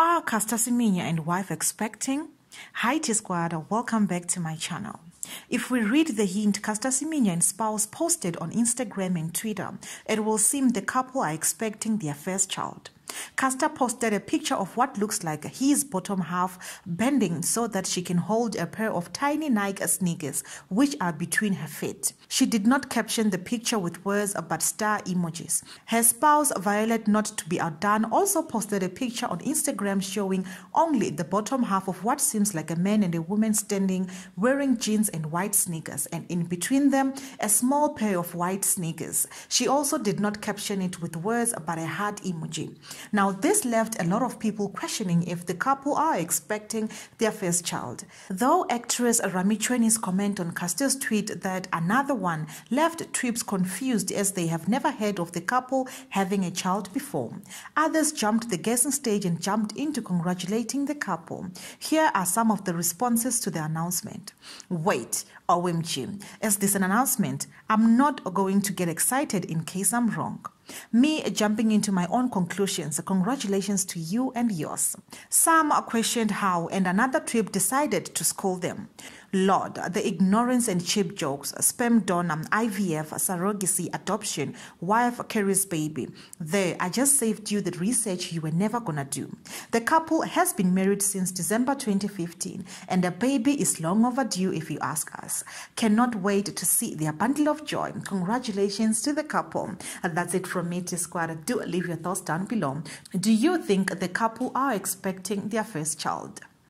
Are Caster Semenya and wife expecting? Hi T-Squad, welcome back to my channel. If we read the hint Caster Semenya and spouse posted on Instagram and Twitter, it will seem the couple are expecting their first child. Caster posted a picture of what looks like his bottom half bending so that she can hold a pair of tiny Nike sneakers which are between her feet. She did not caption the picture with words but star emojis. Her spouse Violet Not To Be Outdone also posted a picture on Instagram showing only the bottom half of what seems like a man and a woman standing wearing jeans and white sneakers, and in between them a small pair of white sneakers. She also did not caption it with words but a heart emoji. Now, this left a lot of people questioning if the couple are expecting their first child. Though actress Rami Chueni's comment on Caster's tweet that another one left tribes confused as they have never heard of the couple having a child before. Others jumped the guessing stage and jumped into congratulating the couple. Here are some of the responses to the announcement. Wait, OMG, is this an announcement? I'm not going to get excited in case I'm wrong. Me jumping into my own conclusions, congratulations to you and yours. Some questioned how, and another trip decided to scold them. Lord, the ignorance and cheap jokes, sperm donor, IVF, surrogacy, adoption, wife carries baby. There, I just saved you the research you were never gonna do. The couple has been married since December 2015, and the baby is long overdue if you ask us. Cannot wait to see their bundle of joy. Congratulations to the couple. That's it from me, T-Squad. Do leave your thoughts down below. Do you think the couple are expecting their first child?